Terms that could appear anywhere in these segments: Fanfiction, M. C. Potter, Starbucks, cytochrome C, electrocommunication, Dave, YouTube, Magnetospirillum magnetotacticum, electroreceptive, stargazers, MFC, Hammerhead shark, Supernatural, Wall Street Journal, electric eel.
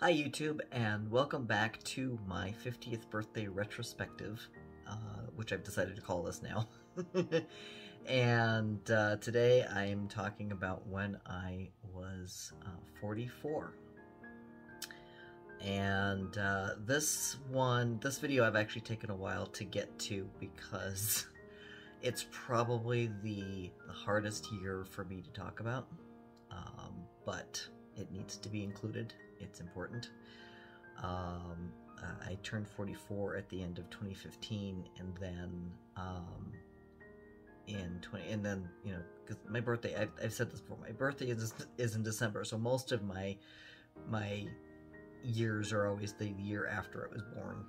Hi YouTube, and welcome back to my 50th birthday retrospective, which I've decided to call this now. And today I am talking about when I was 44. And this video I've actually taken a while to get to because it's probably the hardest year for me to talk about, but it needs to be included. It's important. I turned 44 at the end of 2015, and then you know, because my birthday, I've said this before, my birthday is in December, so most of my years are always the year after I was born.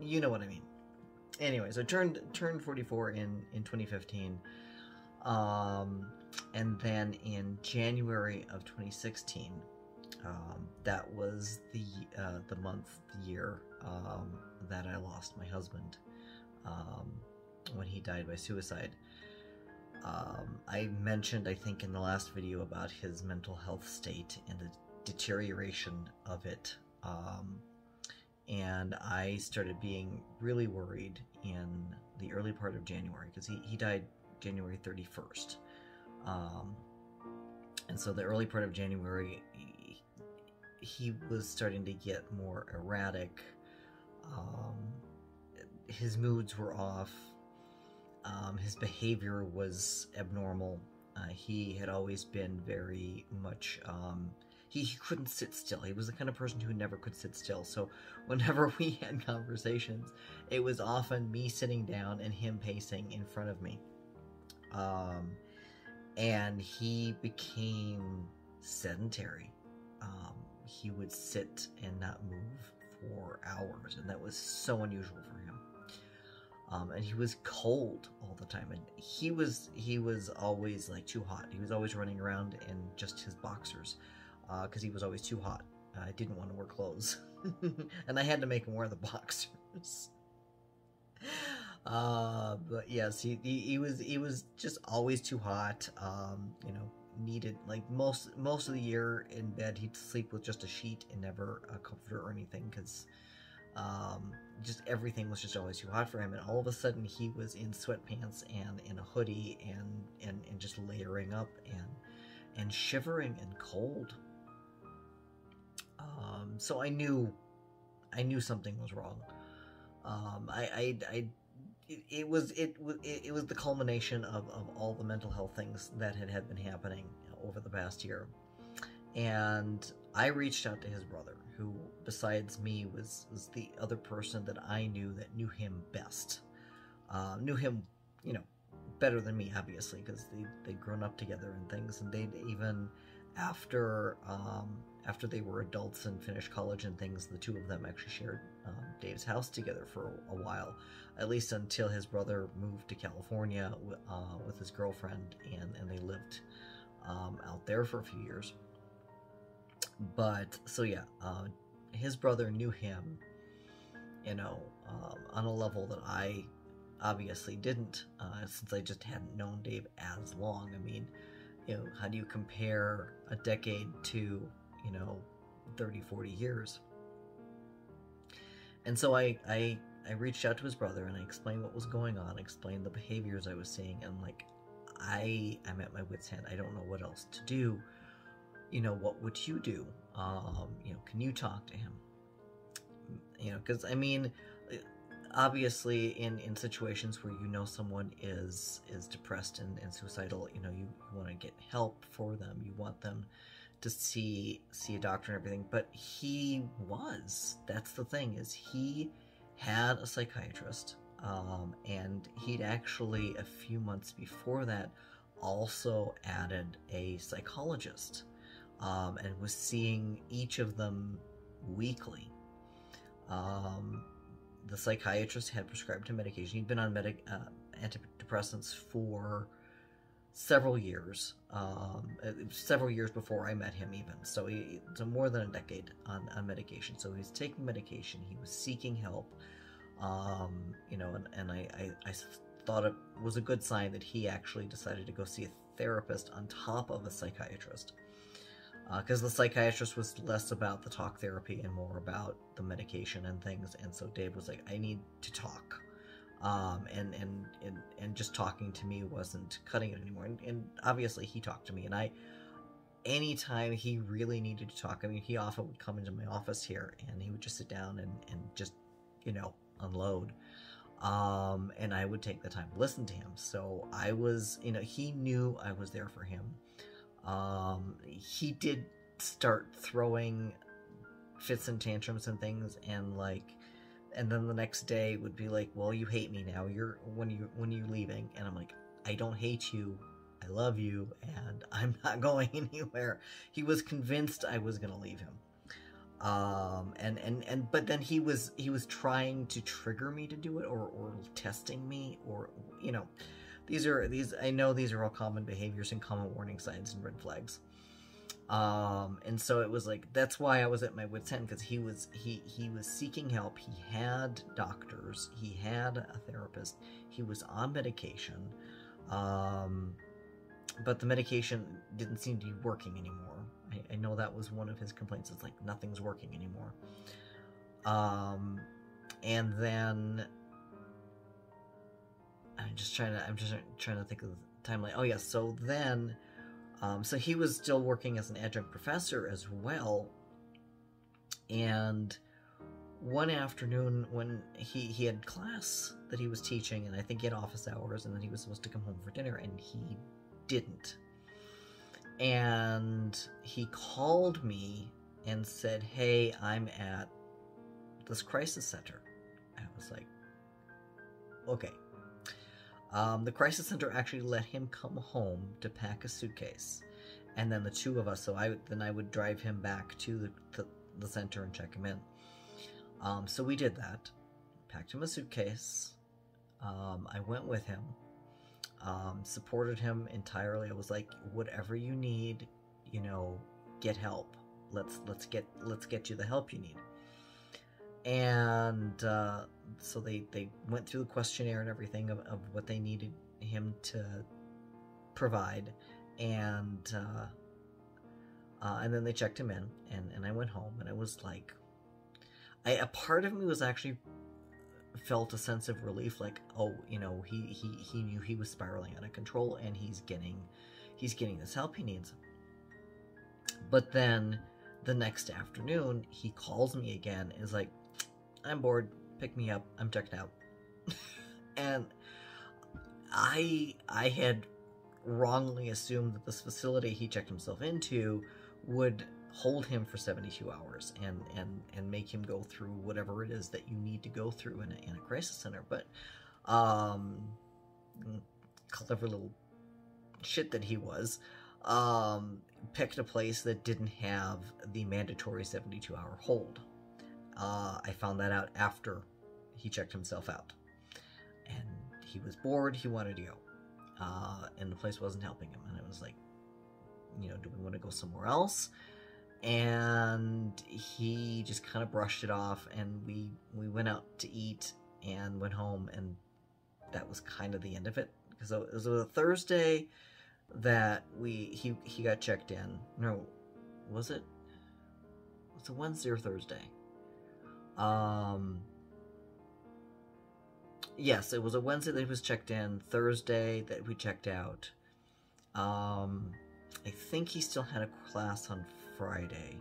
You know what I mean. Anyways, I turned 44 in 2015, and then in January of 2016. That was the month, the year, that I lost my husband, when he died by suicide. I mentioned, I think in the last video, about his mental health state and the deterioration of it. And I started being really worried in the early part of January, because he died January 31st. And so the early part of January, he was starting to get more erratic. His moods were off. His behavior was abnormal. He had always been very much, he couldn't sit still. He was the kind of person who never could sit still. So whenever we had conversations, it was often me sitting down and him pacing in front of me. And he became sedentary. He would sit and not move for hours, and that was so unusual for him. And he was cold all the time, and he was always like too hot. He was always running around in just his boxers because he was always too hot. I didn't want to wear clothes, and I had to make him wear the boxers. But yes, he was just always too hot. You know, needed, like most of the year in bed, he'd sleep with just a sheet and never a comforter or anything, because just everything was just always too hot for him. And all of a sudden he was in sweatpants and in a hoodie and just layering up and shivering and cold. So I knew something was wrong. It was the culmination of all the mental health things that had been happening over the past year. And I reached out to his brother, who besides me was the other person that I knew that knew him best, knew him, you know, better than me, obviously, because they'd grown up together and things, and they'd even after they were adults and finished college and things, the two of them actually shared Dave's house together for a while, at least until his brother moved to California with his girlfriend, and they lived out there for a few years. But so yeah, his brother knew him, you know, on a level that I obviously didn't, since I just hadn't known Dave as long. I mean, you know, how do you compare a decade to, you know, 30, 40 years? And so I reached out to his brother, and I explained what was going on, explained the behaviors I was seeing, and like, I'm at my wit's end. I don't know what else to do. You know, what would you do? You know, can you talk to him? You know, because I mean, obviously in situations where, you know, someone is depressed and suicidal, you know, you want to get help for them. You want them to see a doctor and everything. But that's the thing, is he had a psychiatrist, and he'd actually, a few months before that, also added a psychologist, and was seeing each of them weekly. The psychiatrist had prescribed him medication. He'd been on antidepressants for several years, several years before I met him even. So so more than a decade on medication. So he was taking medication, he was seeking help, you know, and I thought it was a good sign that he actually decided to go see a therapist on top of a psychiatrist. because the psychiatrist was less about the talk therapy and more about the medication and things. And so Dave was like, I need to talk. And just talking to me wasn't cutting it anymore. And obviously he talked to me, and anytime he really needed to talk, I mean, he often would come into my office here and he would just sit down and just, you know, unload. And I would take the time to listen to him. So I was, you know, he knew I was there for him. He did start throwing fits and tantrums and things, and and then the next day would be like, well, you hate me now. When are you leaving? And I'm like, I don't hate you. I love you. And I'm not going anywhere. He was convinced I was going to leave him. But then he was trying to trigger me to do it, or testing me, or, you know, I know these are all common behaviors and common warning signs and red flags. And so it was like, that's why I was at my wit's end, because he was seeking help. He had doctors, he had a therapist, he was on medication, but the medication didn't seem to be working anymore. I know that was one of his complaints. It's like, nothing's working anymore. And then I'm just trying to think of the timeline. Oh yeah. So then, so he was still working as an adjunct professor as well, and one afternoon when he had class that he was teaching, and I think he had office hours, and then he was supposed to come home for dinner, and he didn't. And he called me and said, hey, I'm at this crisis center. I was like, okay. The crisis center actually let him come home to pack a suitcase, and then the two of us. So I would drive him back to the center and check him in. So we did that. Packed him a suitcase. I went with him. Supported him entirely. I was like, whatever you need, you know, get help. Let's get you the help you need. And so they went through the questionnaire and everything of what they needed him to provide, and then they checked him in, and I went home, and I was like, a part of me was actually felt a sense of relief, like, oh, you know, he knew he was spiraling out of control, and he's getting this help he needs. But then the next afternoon he calls me again and is like, I'm bored, pick me up, I'm checked out. And I had wrongly assumed that this facility he checked himself into would hold him for 72 hours and make him go through whatever it is that you need to go through in a crisis center. But clever little shit that he was, picked a place that didn't have the mandatory 72-hour hold. I found that out after he checked himself out, and he was bored, he wanted to go, and the place wasn't helping him. And I was like, you know, do we want to go somewhere else? And he just kind of brushed it off, and we went out to eat and went home, and that was kind of the end of it. Because it was a Thursday that he got checked in. No, was it? It's a Wednesday or Thursday. Yes, it was a Wednesday that he was checked in. Thursday that we checked out. I think he still had a class on Friday,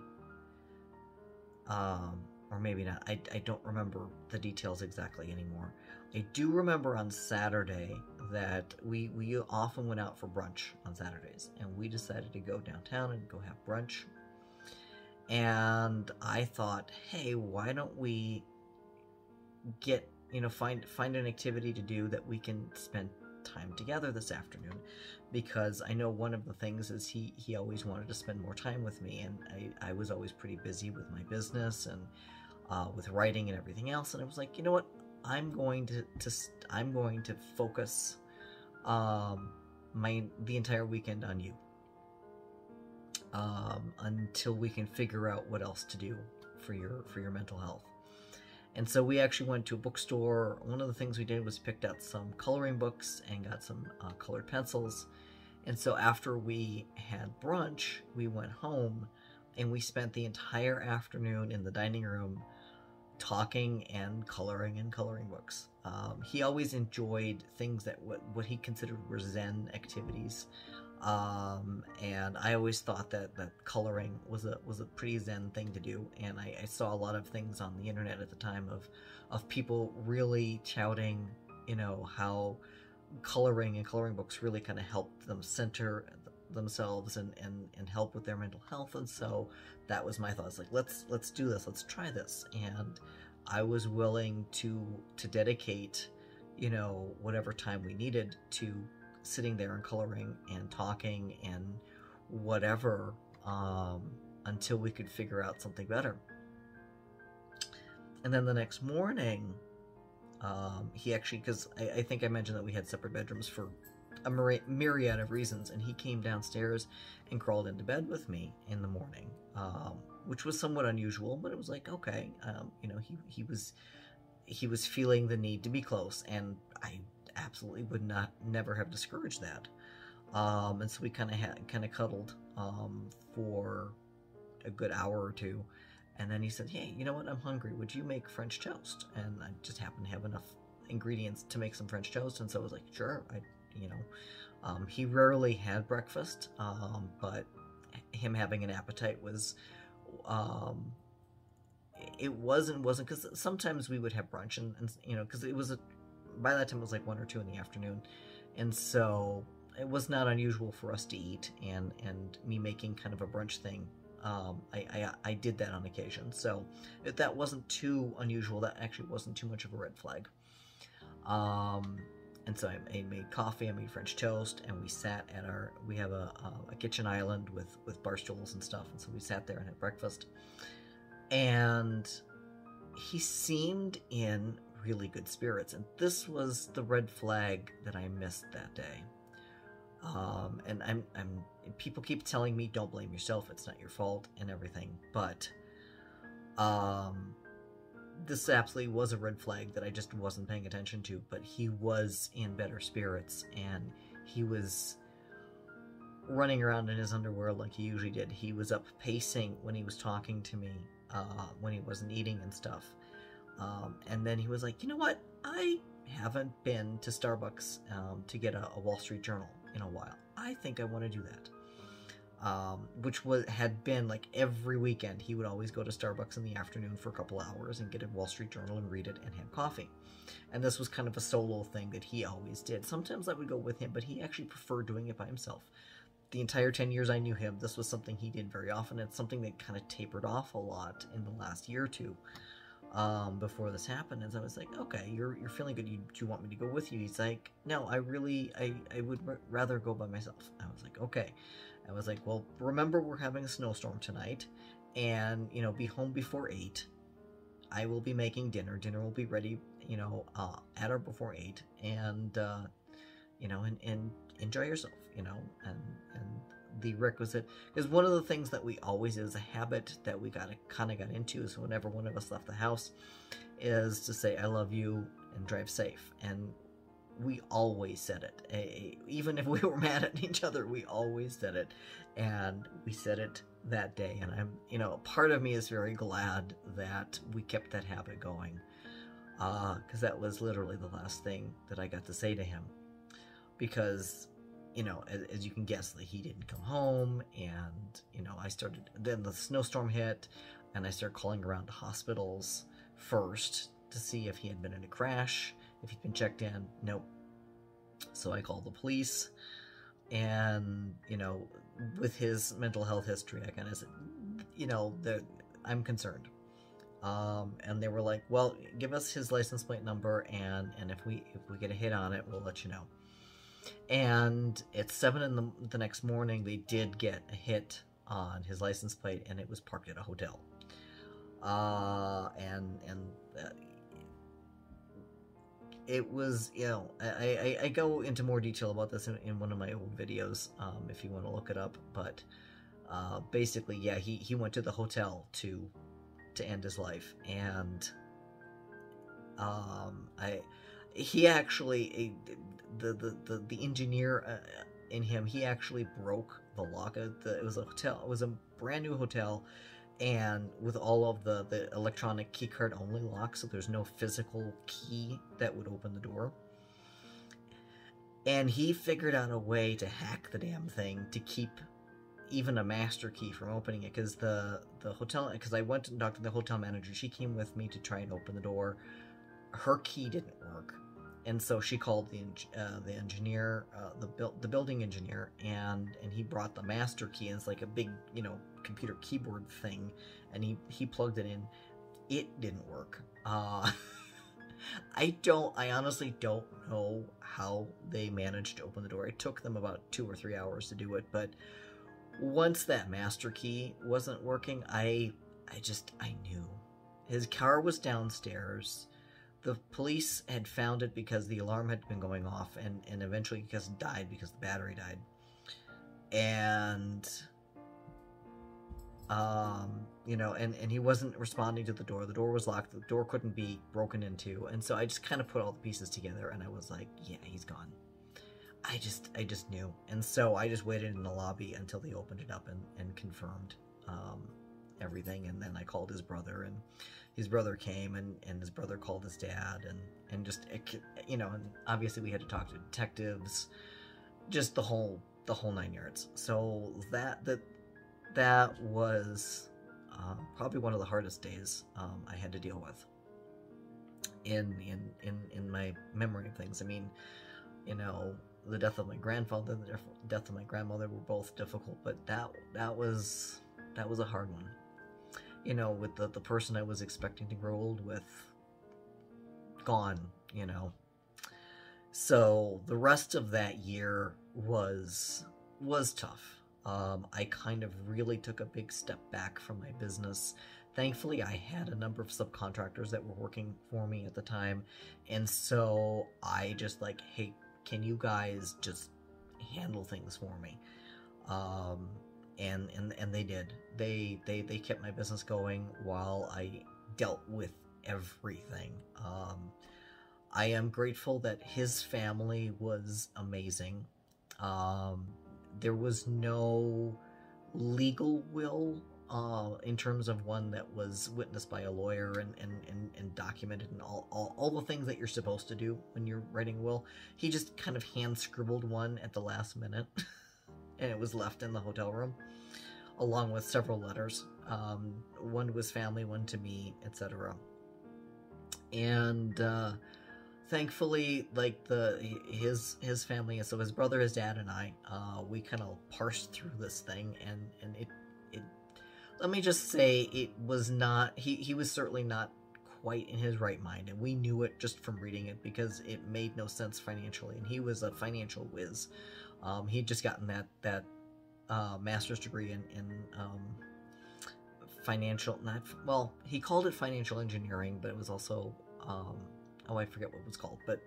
or maybe not. I don't remember the details exactly anymore. I do remember on Saturday that we often went out for brunch on Saturdays, and we decided to go downtown and go have brunch. And I thought, hey, why don't we get, you know, find an activity to do that we can spend time together this afternoon, because I know one of the things is he always wanted to spend more time with me, and I was always pretty busy with my business and with writing and everything else. And I was like, you know what, I'm going to focus the entire weekend on you, until we can figure out what else to do for your mental health. And so we actually went to a bookstore. One of the things we did was picked out some coloring books and got some colored pencils. And so after we had brunch, we went home and we spent the entire afternoon in the dining room talking and coloring books. He always enjoyed things that what he considered were Zen activities, and I always thought that coloring was a pretty Zen thing to do. And I saw a lot of things on the internet at the time of people really touting, you know, how coloring and coloring books really kind of helped them center themselves and help with their mental health. And so that was my thoughts, like, let's do this, let's try this. And I was willing to dedicate, you know, whatever time we needed to sitting there and coloring and talking and whatever, until we could figure out something better. And then the next morning, he actually, because I think I mentioned that we had separate bedrooms for a myriad of reasons, and he came downstairs and crawled into bed with me in the morning, which was somewhat unusual, but it was like, okay, you know, he was feeling the need to be close, and I absolutely would never have discouraged that. And so we kind of cuddled for a good hour or two, and then he said, "Hey, you know what? I'm hungry. Would you make French toast?" And I just happened to have enough ingredients to make some French toast, and so I was like, "Sure." You know, he rarely had breakfast, but him having an appetite was, it wasn't, because sometimes we would have brunch, and you know, because it was, by that time it was like 1 or 2 in the afternoon, and so it was not unusual for us to eat, and me making kind of a brunch thing. I did that on occasion, so that wasn't too unusual. That actually wasn't too much of a red flag. And so I made coffee, I made French toast, and we sat at our, we have a kitchen island with bar stools and stuff, and so we sat there and had breakfast. And he seemed in really good spirits, and this was the red flag that I missed that day. And people keep telling me, don't blame yourself, it's not your fault, and everything, but this absolutely was a red flag that I just wasn't paying attention to. But he was in better spirits, and he was running around in his underwear like he usually did. He was up pacing when he was talking to me, when he wasn't eating and stuff. And then he was like, you know what? I haven't been to Starbucks to get a Wall Street Journal in a while. I think I want to do that. Which had been like every weekend. He would always go to Starbucks in the afternoon for a couple hours and get a Wall Street Journal and read it and have coffee. And this was kind of a solo thing that he always did. Sometimes I would go with him, but he actually preferred doing it by himself. The entire 10 years I knew him, this was something he did very often. It's something that kind of tapered off a lot in the last year or two before this happened. And so I was like, okay, you're feeling good. Do you want me to go with you? He's like, no, I would rather go by myself. I was like, okay. I was like, well, remember we're having a snowstorm tonight, and, you know, be home before 8. I will be making dinner. Dinner will be ready, you know, at or before 8, and, you know, and enjoy yourself, you know, and the requisite, because one of the things that we always did as a habit that we kind of got into is whenever one of us left the house is to say, I love you and drive safe. And we always said it, even if we were mad at each other, we always said it, and we said it that day. And I'm, you know, part of me is very glad that we kept that habit going, because that was literally the last thing that I got to say to him, because, you know, as you can guess, that he didn't come home, and, you know, then the snowstorm hit, and I started calling around to hospitals first to see if he had been in a crash, if he'd been checked in. Nope. So I called the police, and, you know, with his mental health history, I kind of said, you know, I'm concerned. And they were like, well, give us his license plate number, and if we get a hit on it, we'll let you know. And at 7 in the next morning, they did get a hit on his license plate, and it was parked at a hotel. It was, you know, I go into more detail about this in one of my old videos, if you want to look it up, but basically, yeah, he went to the hotel to end his life, and he actually, the engineer in him, he actually broke Malaga. It was a hotel. It was a brand new hotel, and with all of the electronic key card only lock, so there's no physical key that would open the door. And he figured out a way to hack the damn thing to keep even a master key from opening it, because the hotel, because I went and talked to the hotel manager, she came with me to try and open the door. Her key didn't work, and so she called the engineer, the building engineer, and he brought the master key, and it's like a big, you know, computer keyboard thing, and he plugged it in. It didn't work. I honestly don't know how they managed to open the door. It took them about 2 or 3 hours to do it, but once that master key wasn't working, I knew. His car was downstairs. The police had found it because the alarm had been going off, and eventually just died because the battery died. And you know, and he wasn't responding to the door. The door was locked. The door couldn't be broken into. And so I just kind of put all the pieces together, and I was like, yeah, he's gone. I just knew. And so I just waited in the lobby until they opened it up and confirmed everything. And then I called his brother, and his brother came, and his brother called his dad, and just, you know, and obviously we had to talk to detectives, just the whole nine yards. So that was probably one of the hardest days I had to deal with in my memory of things. I mean, you know, the death of my grandfather, the death of my grandmother were both difficult, but that was a hard one. You know, with the person I was expecting to grow old with, gone, you know. So the rest of that year was tough. I kind of really took a big step back from my business. Thankfully, I had a number of subcontractors that were working for me at the time, and so I just like, hey, can you guys just handle things for me? And they did. They kept my business going while I dealt with everything. I am grateful that his family was amazing. There was no legal will in terms of one that was witnessed by a lawyer and documented and all the things that you're supposed to do when you're writing a will. He just kind of hand scribbled one at the last minute, and it was left in the hotel room, along with several letters, one to his family, one to me, etc. And thankfully, like his family, so his brother, his dad, and I, we kind of parsed through this thing, and it let me just say, it was not, he was certainly not quite in his right mind, and we knew it just from reading it, because it made no sense financially, and he was a financial whiz. He'd just gotten that master's degree in financial, well, he called it financial engineering, but it was also, I forget what it was called, but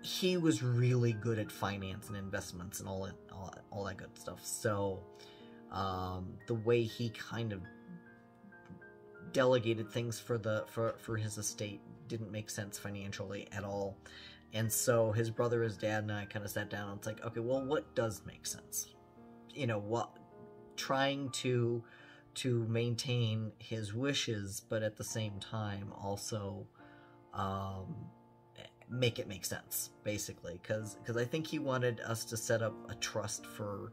he was really good at finance and investments and all that good stuff. So the way he kind of delegated things for his estate didn't make sense financially at all. And so his brother, his dad, and I kind of sat down, and it's like, okay, well, what does make sense? You know, what trying to maintain his wishes, but at the same time also make it make sense, basically, because I think he wanted us to set up a trust for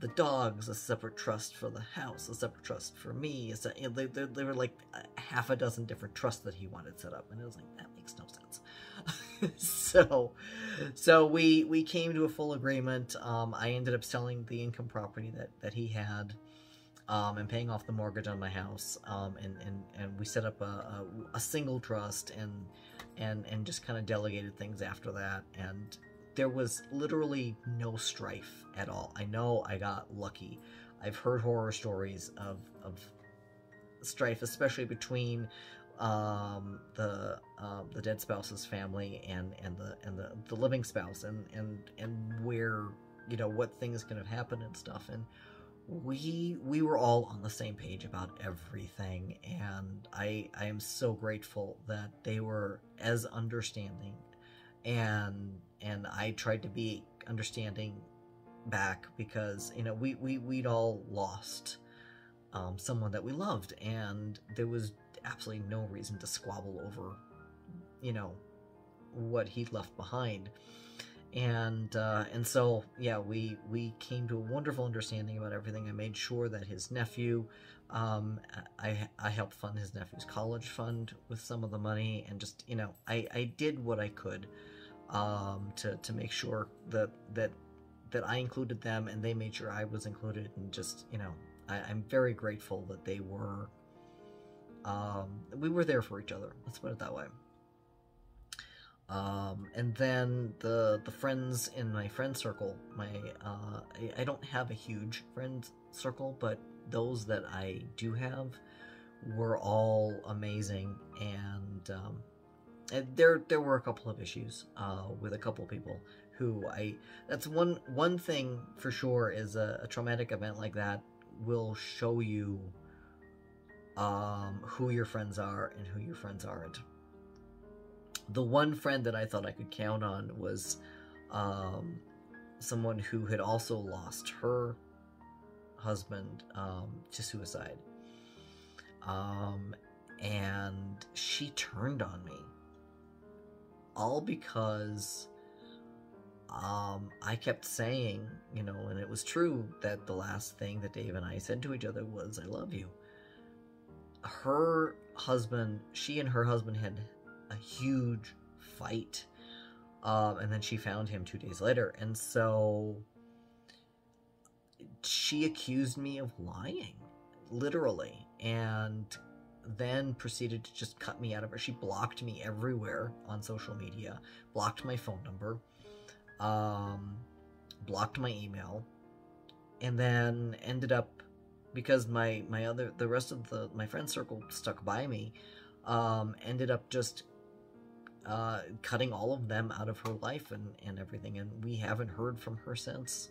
the dogs, a separate trust for the house, a separate trust for me. So, you know, they were like half a dozen different trusts that he wanted set up, and it was like, that makes no sense. So we came to a full agreement. I ended up selling the income property that he had, and paying off the mortgage on my house. And we set up a single trust and just kind of delegated things after that. And there was literally no strife at all. I know I got lucky. I've heard horror stories of strife, especially between the dead spouse's family and the living spouse, and where, you know, what things could have happened and stuff, and we were all on the same page about everything, and I am so grateful that they were as understanding, and I tried to be understanding back because, you know, we'd all lost someone that we loved, and there was absolutely no reason to squabble over, you know, what he left behind. And so, yeah, we came to a wonderful understanding about everything. I made sure that his nephew, I helped fund his nephew's college fund with some of the money, and just, you know, I did what I could, to make sure that I included them and they made sure I was included. And just, you know, I'm very grateful that they were, we were there for each other. Let's put it that way. And then the friends in my friend circle, I don't have a huge friend circle, but those that I do have were all amazing. And there were a couple of issues, with a couple of people who that's one thing for sure is a traumatic event like that will show you, who your friends are and who your friends aren't. The one friend that I thought I could count on was someone who had also lost her husband to suicide. And she turned on me. All because I kept saying, you know, and it was true that the last thing that Dave and I said to each other was, I love you. Her husband, she and her husband had a huge fight, and then she found him 2 days later, and so she accused me of lying, literally, and then proceeded to just cut me out of her. She blocked me everywhere on social media, blocked my phone number, blocked my email, and then ended up, because the rest of my friend circle stuck by me, ended up just cutting all of them out of her life and everything, and we haven't heard from her since.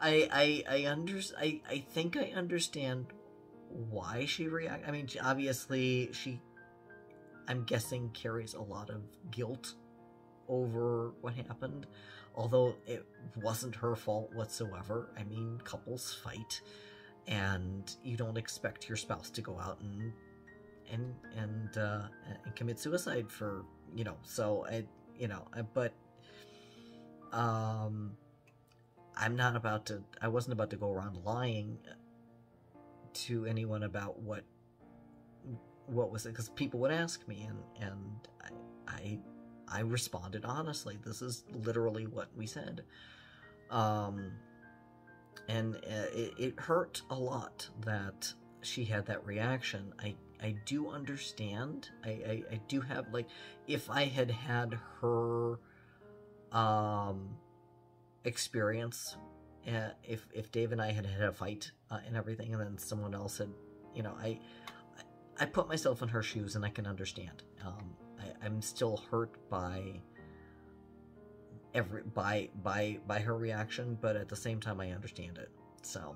I think I understand why she reacted. I mean, obviously I'm guessing carries a lot of guilt over what happened, although it wasn't her fault whatsoever. I mean, couples fight, and you don't expect your spouse to go out and commit suicide for, you know, but I wasn't about to go around lying to anyone about what was it, because people would ask me, and I responded honestly. This is literally what we said. And it hurt a lot that she had that reaction. I do understand. I do have, like, if I had her experience, if Dave and I had a fight and everything, and then someone else had, you know, I put myself in her shoes, and I can understand. I'm still hurt by her reaction, but at the same time I understand it. So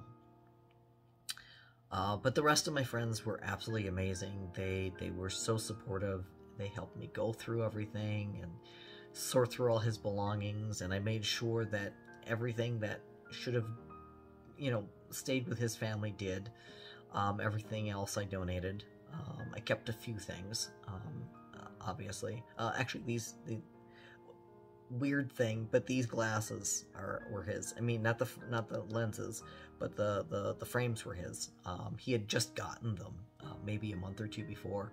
but the rest of my friends were absolutely amazing. They were so supportive. They helped me go through everything and sort through all his belongings, and I made sure that everything that should have, you know, stayed with his family did. Everything else I donated. I kept a few things, obviously. Actually, these weird thing, but these glasses were his. I mean, not the lenses, but the frames were his. He had just gotten them maybe a month or two before,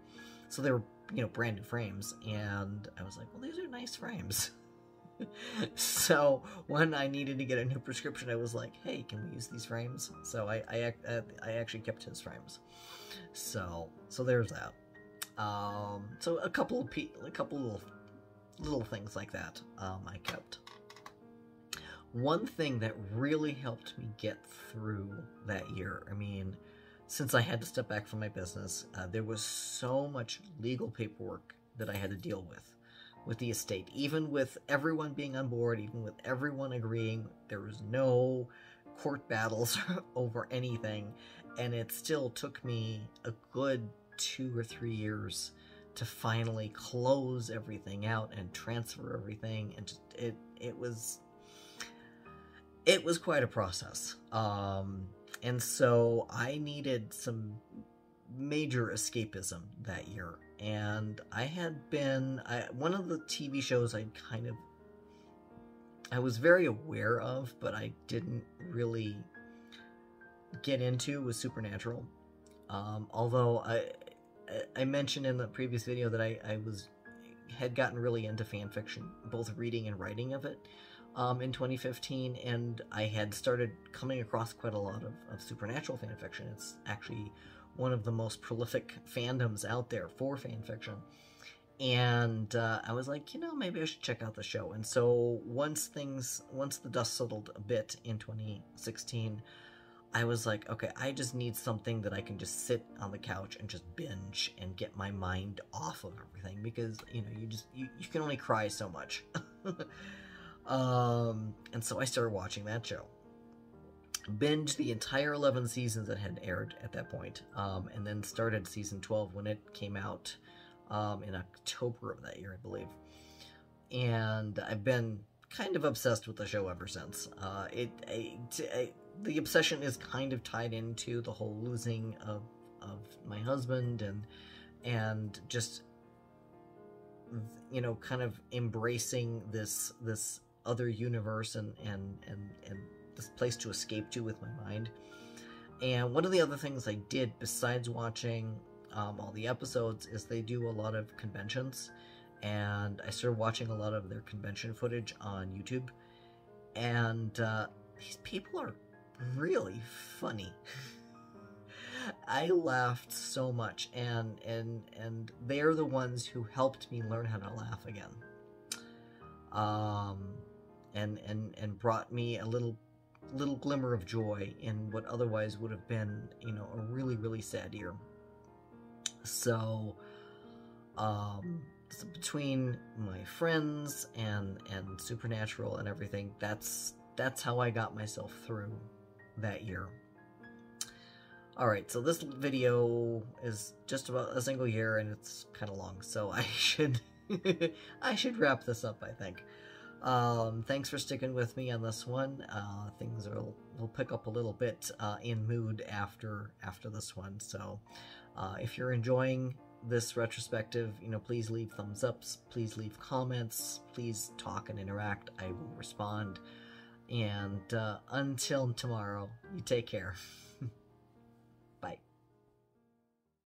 so they were, you know, brand new frames, and I was like, well, these are nice frames. So when I needed to get a new prescription, I was like, hey, can we use these frames? So I actually kept his frames. So there's that. So a couple little things like that I kept. One thing that really helped me get through that year, I mean, since I had to step back from my business, there was so much legal paperwork that I had to deal with the estate. Even with everyone being on board, even with everyone agreeing, there was no court battles over anything, and it still took me a good 2 or 3 years to finally close everything out and transfer everything, and just, it was it was quite a process. And so I needed some major escapism that year. And I had been, one of the TV shows I'd kind of, I was very aware of, but I didn't really get into was Supernatural. Although I mentioned in the previous video that I had gotten really into fan fiction, both reading and writing of it, in 2015, and I had started coming across quite a lot of Supernatural fan fiction. It's actually one of the most prolific fandoms out there for fan fiction. And I was like, you know, maybe I should check out the show. And so once the dust settled a bit in 2016, I was like, okay, I just need something that I can just sit on the couch and just binge and get my mind off of everything, because, you know, you can only cry so much. And so I started watching that show. Binged the entire 11 seasons that had aired at that point, and then started season 12 when it came out in October of that year, I believe. And I've been kind of obsessed with the show ever since. The obsession is kind of tied into the whole losing of my husband and just, you know, kind of embracing this other universe and this place to escape to with my mind. And one of the other things I did besides watching all the episodes is they do a lot of conventions, and I started watching a lot of their convention footage on YouTube. And these people are really funny. I laughed so much, and they're the ones who helped me learn how to laugh again, and brought me a little glimmer of joy in what otherwise would have been, you know, a really sad year. So between my friends and Supernatural and everything, that's how I got myself through that year. Alright, so this video is just about a single year, and it's kind of long, so I should I should wrap this up, I think. Thanks for sticking with me on this one. Things will pick up a little bit in mood after this one, so if you're enjoying this retrospective, you know, please leave thumbs ups, please leave comments, please talk and interact. I will respond. And until tomorrow, you take care.